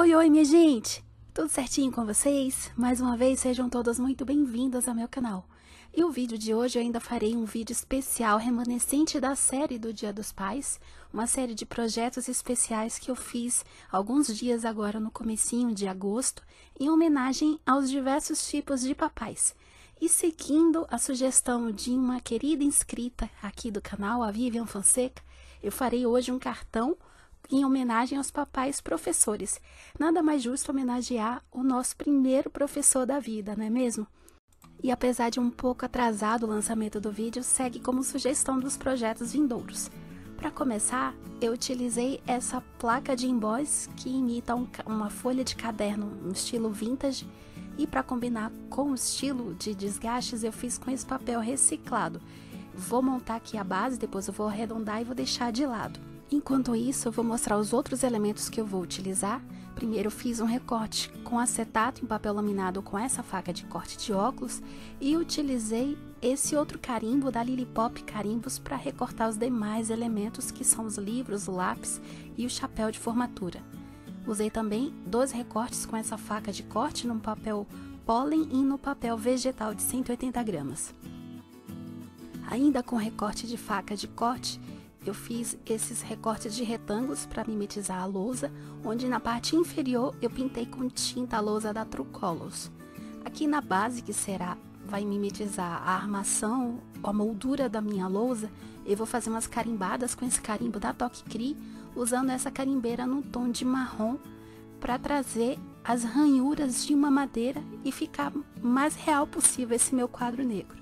Oi, oi, minha gente! Tudo certinho com vocês? Mais uma vez, sejam todas muito bem-vindas ao meu canal. E o vídeo de hoje eu ainda farei um vídeo especial remanescente da série do Dia dos Pais, uma série de projetos especiais que eu fiz alguns dias agora no comecinho de agosto, em homenagem aos diversos tipos de papais. E seguindo a sugestão de uma querida inscrita aqui do canal, a Vivian Fonseca, eu farei hoje um cartão em homenagem aos papais professores. Nada mais justo homenagear o nosso primeiro professor da vida, não é mesmo? E apesar de um pouco atrasado o lançamento do vídeo, segue como sugestão dos projetos vindouros. Para começar, eu utilizei essa placa de emboss que imita uma folha de caderno, um estilo vintage, e para combinar com o estilo de desgastes, eu fiz com esse papel reciclado. Vou montar aqui a base, depois eu vou arredondar e vou deixar de lado. Enquanto isso, eu vou mostrar os outros elementos que eu vou utilizar. Primeiro, eu fiz um recorte com acetato em papel laminado com essa faca de corte de óculos e utilizei esse outro carimbo da Lilipop Carimbos para recortar os demais elementos, que são os livros, o lápis e o chapéu de formatura. Usei também dois recortes com essa faca de corte no papel pólen e no papel vegetal de 180 gramas. Ainda com recorte de faca de corte, eu fiz esses recortes de retângulos para mimetizar a lousa, onde na parte inferior eu pintei com tinta a lousa da Trucolos. Aqui na base, que vai mimetizar a armação, a moldura da minha lousa, eu vou fazer umas carimbadas com esse carimbo da Toc Cri, usando essa carimbeira num tom de marrom para trazer as ranhuras de uma madeira e ficar mais real possível esse meu quadro negro.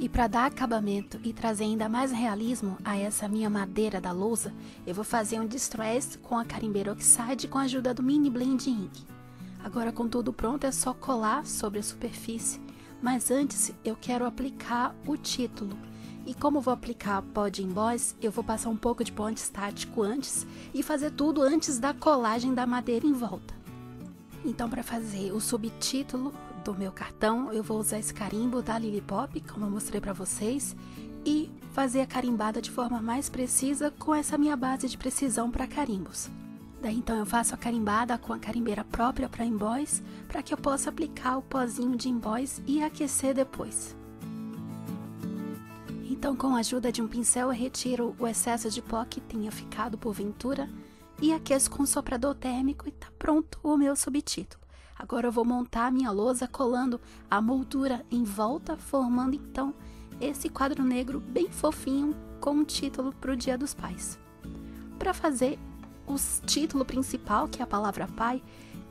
E para dar acabamento e trazer ainda mais realismo a essa minha madeira da lousa, eu vou fazer um distress com a carimbeira Oxide com a ajuda do mini blend ink. Agora, com tudo pronto, é só colar sobre a superfície, mas antes eu quero aplicar o título. E como vou aplicar pó de emboss, eu vou passar um pouco de pó antistático antes e fazer tudo antes da colagem da madeira em volta. Então, para fazer o subtítulo do meu cartão, eu vou usar esse carimbo da Lilipop, como eu mostrei para vocês, e fazer a carimbada de forma mais precisa com essa minha base de precisão para carimbos. Daí então eu faço a carimbada com a carimbeira própria para emboss, para que eu possa aplicar o pozinho de emboss e aquecer depois. Então, com a ajuda de um pincel, eu retiro o excesso de pó que tenha ficado porventura e aqueço com um soprador térmico e tá pronto o meu subtítulo. Agora eu vou montar a minha lousa colando a moldura em volta, formando então esse quadro negro bem fofinho com um título para o Dia dos Pais. Para fazer o título principal, que é a palavra pai,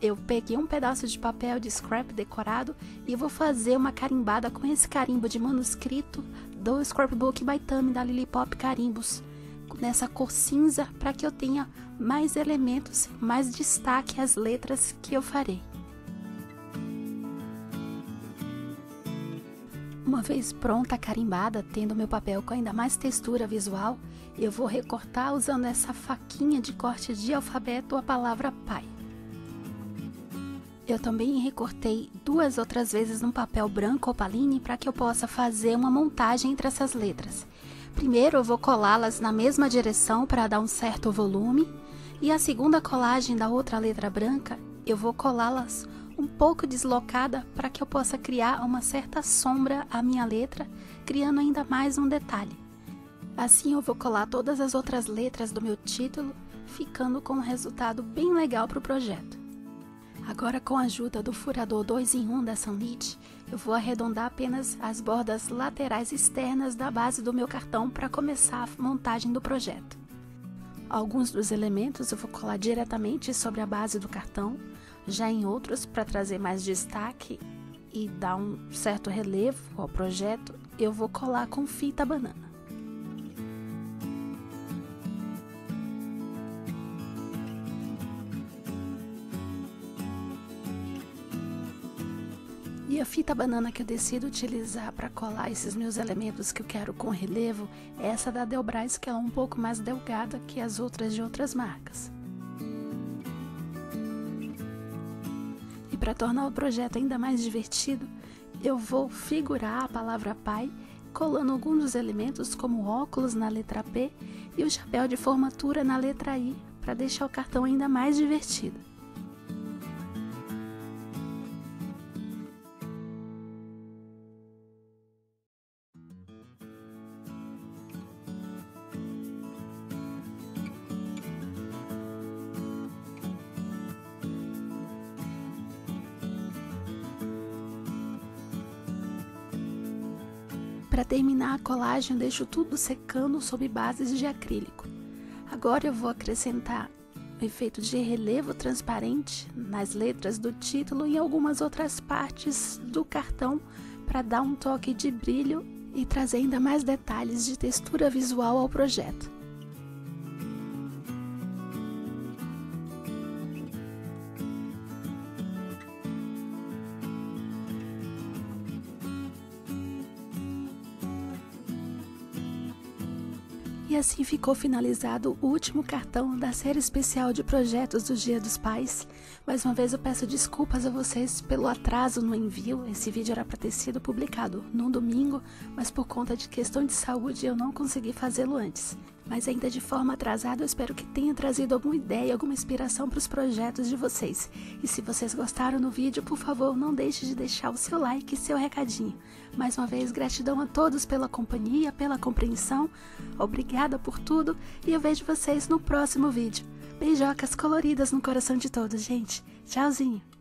eu peguei um pedaço de papel de scrap decorado e vou fazer uma carimbada com esse carimbo de manuscrito do Scrapbook by Thumb da Lilipop Carimbos, nessa cor cinza, para que eu tenha mais elementos, mais destaque às letras que eu farei. Uma vez pronta a carimbada, tendo meu papel com ainda mais textura visual, eu vou recortar usando essa faquinha de corte de alfabeto a palavra pai. Eu também recortei duas outras vezes num papel branco opaline para que eu possa fazer uma montagem entre essas letras. Primeiro eu vou colá-las na mesma direção para dar um certo volume, e a segunda colagem da outra letra branca eu vou colá-las um pouco deslocada para que eu possa criar uma certa sombra à minha letra, criando ainda mais um detalhe. Assim eu vou colar todas as outras letras do meu título, ficando com um resultado bem legal para o projeto. Agora, com a ajuda do furador 2-in-1 da Sunlit, eu vou arredondar apenas as bordas laterais externas da base do meu cartão para começar a montagem do projeto. Alguns dos elementos eu vou colar diretamente sobre a base do cartão, já em outros, para trazer mais destaque e dar um certo relevo ao projeto, eu vou colar com fita banana. E a fita banana que eu decido utilizar para colar esses meus elementos que eu quero com relevo é essa da Delbras, que é um pouco mais delgada que as outras de outras marcas. E para tornar o projeto ainda mais divertido, eu vou figurar a palavra pai colando alguns dos elementos como o óculos na letra P e o chapéu de formatura na letra I, para deixar o cartão ainda mais divertido. Para terminar a colagem, eu deixo tudo secando sob bases de acrílico. Agora eu vou acrescentar o efeito de relevo transparente nas letras do título e em algumas outras partes do cartão para dar um toque de brilho e trazer ainda mais detalhes de textura visual ao projeto. E assim ficou finalizado o último cartão da série especial de projetos do Dia dos Pais. Mais uma vez eu peço desculpas a vocês pelo atraso no envio. Esse vídeo era para ter sido publicado no domingo, mas por conta de questão de saúde eu não consegui fazê-lo antes. Mas ainda de forma atrasada eu espero que tenha trazido alguma ideia, alguma inspiração para os projetos de vocês. E se vocês gostaram do vídeo, por favor, não deixe de deixar o seu like e seu recadinho. Mais uma vez, gratidão a todos pela companhia, pela compreensão. Obrigada por tudo e eu vejo vocês no próximo vídeo. Beijocas coloridas no coração de todos, gente. Tchauzinho!